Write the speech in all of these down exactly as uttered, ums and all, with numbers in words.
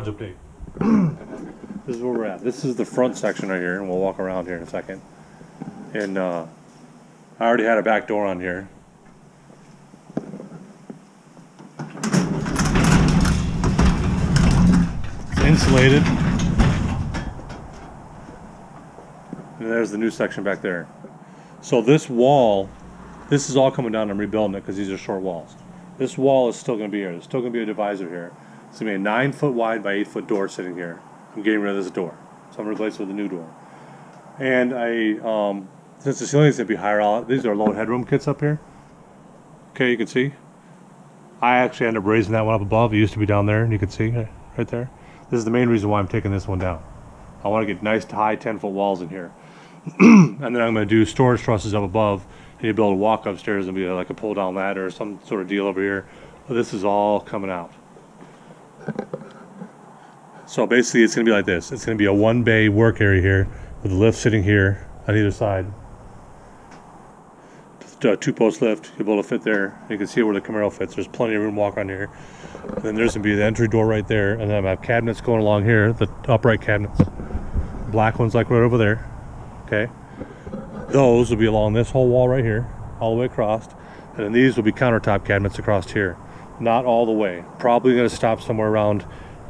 Dodge update. This is where we're at. This is the front section right here, and we'll walk around here in a second. And uh, I already had a back door on here. It's insulated. And there's the new section back there. So this wall, this is all coming down and rebuilding it because these are short walls. This wall is still going to be here. There's still going to be a divisor here. It's going to be a nine foot wide by eight foot door sitting here. I'm getting rid of this door, so I'm replacing it with a new door. And I, um, since the ceiling's going to be higher, I'll, these are low headroom kits up here. Okay, you can see. I actually ended up raising that one up above. It used to be down there, and you can see right there. This is the main reason why I'm taking this one down. I want to get nice high ten foot walls in here. And then I'm going to do storage trusses up above, and you'll be able to walk upstairs and be like a pull down ladder or some sort of deal over here. But this is all coming out. So basically it's going to be like this. It's going to be a one bay work area here with a lift sitting here on either side. A two post lift, you'll be able to fit there. You can see where the Camaro fits. There's plenty of room to walk around here. And then there's going to be the entry door right there. And then I have cabinets going along here, the upright cabinets. Black ones like right over there. Okay. Those will be along this whole wall right here, all the way across. And then these will be countertop cabinets across here. Not all the way. Probably going to stop somewhere around,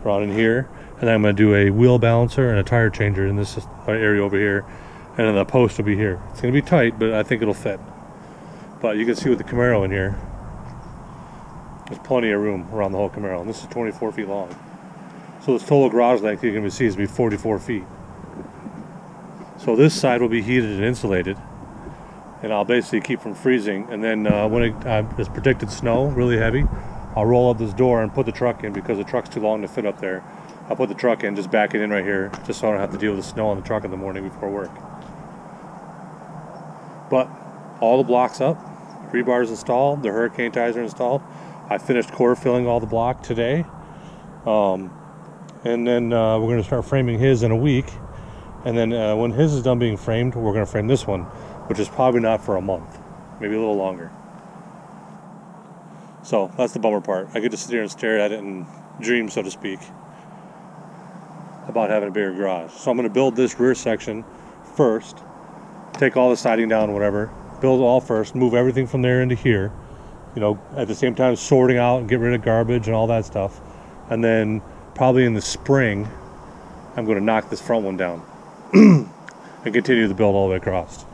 around in here. And then I'm going to do a wheel balancer and a tire changer in this area over here. And then the post will be here. It's going to be tight, but I think it'll fit. But you can see with the Camaro in here, there's plenty of room around the whole Camaro. And this is twenty-four feet long. So this total garage length you can see is going to be forty-four feet. So this side will be heated and insulated, and I'll basically keep from freezing. And then uh, when it, uh, it's predicted snow, really heavy, I'll roll up this door and put the truck in because the truck's too long to fit up there. I'll put the truck in, just back it in right here, just so I don't have to deal with the snow on the truck in the morning before work. But all the blocks up, rebar's installed, the hurricane ties are installed. I finished core filling all the block today. Um, and then uh, we're going to start framing his in a week. And then uh, when his is done being framed, we're going to frame this one, which is probably not for a month, maybe a little longer. So that's the bummer part. I get to sit here and stare at it and dream, so to speak, about having a bigger garage. So I'm going to build this rear section first, take all the siding down, whatever, build it all first, move everything from there into here, you know, at the same time sorting out and get rid of garbage and all that stuff. And then probably in the spring, I'm going to knock this front one down. And continue the build all the way across.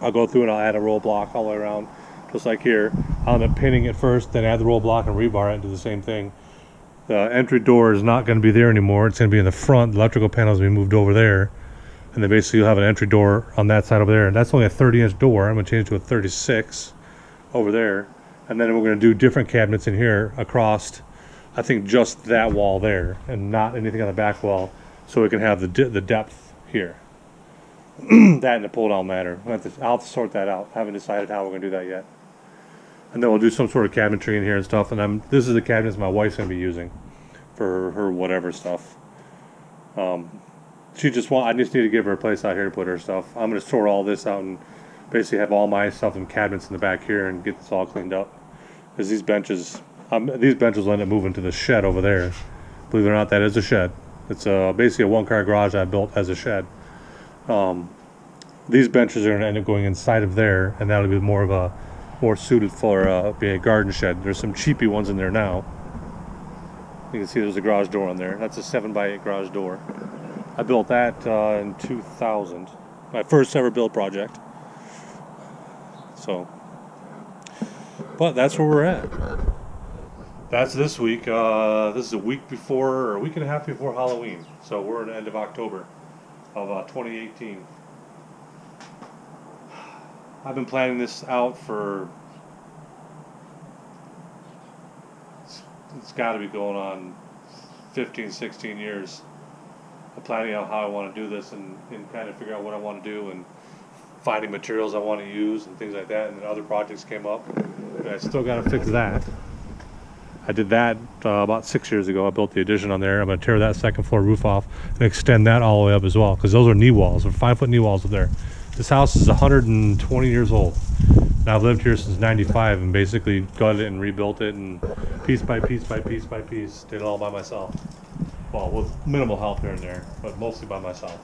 I'll go through and I'll add a roll block all the way around, just like here. I'll end up pinning it first, then add the roll block and rebar it and do the same thing. The entry door is not going to be there anymore. It's going to be in the front. The electrical panels will be moved over there, and then basically you'll have an entry door on that side over there. And that's only a thirty inch door. I'm going to change it to a thirty-six over there. And then we're going to do different cabinets in here across, I think, just that wall there and not anything on the back wall, so we can have the, de the depth here. That and the pull down ladder. I'll have, to, I'll have to sort that out. I haven't decided how we're going to do that yet. And then we'll do some sort of cabinetry in here and stuff. And I'm, this is the cabinets my wife's going to be using for her whatever stuff. Um, she just want, I just need to give her a place out here to put her stuff. I'm going to sort all this out and basically have all my stuff in cabinets in the back here and get this all cleaned up. Because these benches, um, these benches will end up moving to the shed over there. Believe it or not, that is a shed. It's a, basically a one-car garage I built as a shed. Um, these benches are going to end up going inside of there, and that'll be more of a more suited for uh, being a garden shed. There's some cheapy ones in there now. You can see there's a garage door on there. That's a seven by eight garage door. I built that uh, in two thousand. My first ever build project. So, but that's where we're at. That's this week. Uh, this is a week before, or a week and a half before Halloween. So we're at the end of October of uh, twenty eighteen. I've been planning this out for, it's, it's got to be going on fifteen, sixteen years of planning out how I want to do this, and, and kind of figure out what I want to do and finding materials I want to use and things like that. And then other projects came up, and I still got to fix that. I did that uh, about six years ago. I built the addition on there. I'm going to tear that second floor roof off and extend that all the way up as well, because those are knee walls. They're five foot knee walls up there. This house is one hundred twenty years old. And I've lived here since ninety-five and basically gutted it and rebuilt it, and piece by piece by piece by piece did it all by myself. well, with minimal help here and there, but mostly by myself.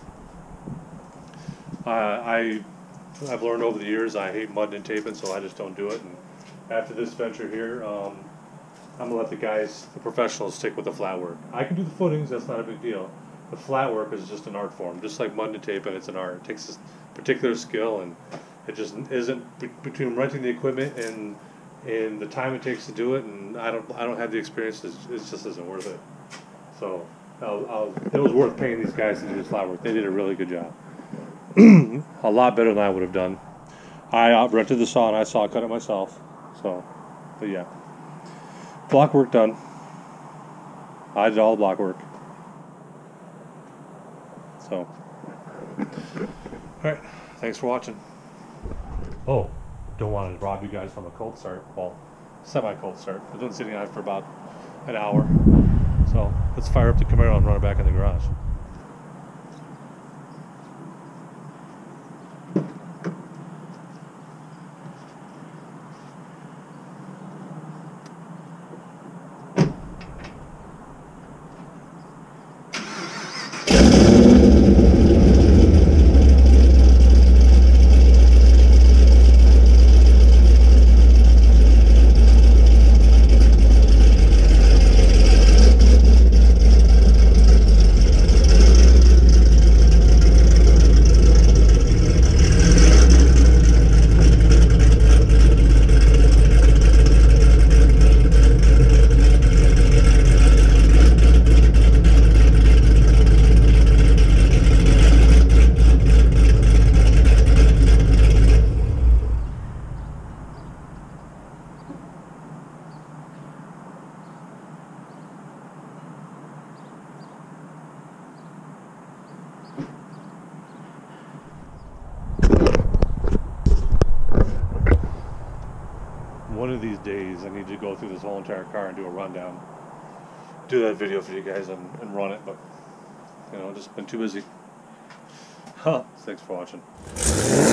Uh, I, I've learned over the years I hate mudding and taping, so I just don't do it. And after this venture here, um, I'm going to let the guys, the professionals, stick with the flat work. I can do the footings, that's not a big deal. The flat work is just an art form, just like mudding and taping, it's an art. It takes a particular skill, and it just isn't, between renting the equipment and and the time it takes to do it, and I don't I don't have the experience, it just isn't worth it. So I'll, I'll, it was worth paying these guys to do this flat work. They did a really good job. A lot better than I would have done. I rented the saw and I saw cut it myself. So, but yeah. Block work done. I did all the block work. So, alright, thanks for watching. Oh, don't want to rob you guys from a cold start. Well, semi-cold start. I've been sitting on it for about an hour. So, let's fire up the Camaro and run it back in the garage. One of these days, I need to go through this whole entire car and do a rundown. Do that video for you guys and, and run it, but, you know, just been too busy. Huh, thanks for watching.